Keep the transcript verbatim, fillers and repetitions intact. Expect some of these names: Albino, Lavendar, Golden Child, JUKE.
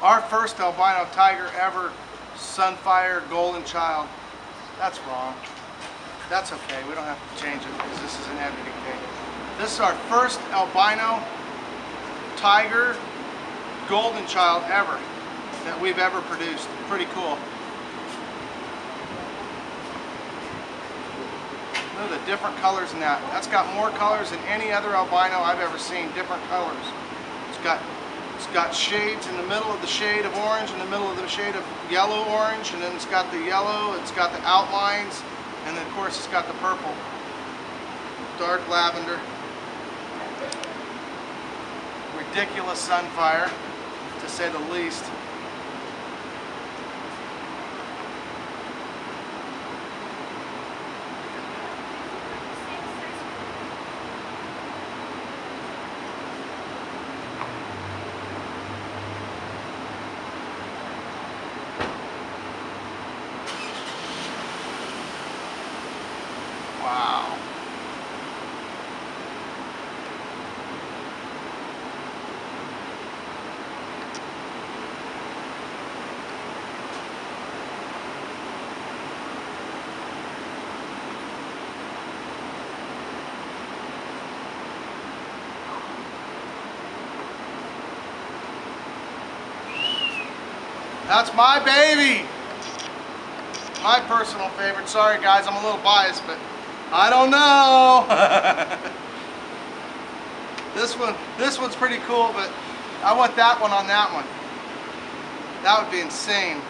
Our first albino tiger ever, Sunfire Golden Child. That's wrong. That's okay, we don't have to change it because this is an editing thing. This is our first albino tiger Golden Child ever that we've ever produced. Pretty cool. Look at the different colors in that. That's got more colors than any other albino I've ever seen. Different colors. It's got it's got shades in the middle of the shade of orange, in the middle of the shade of yellow orange, and then it's got the yellow. It's got the outlines, and then of course it's got the purple, dark lavender. Ridiculous Sunfire, to say the least. Wow. That's my baby. My personal favorite. Sorry guys, I'm a little biased, but I don't know. This one, this one's pretty cool, but I want that one on that one. That would be insane.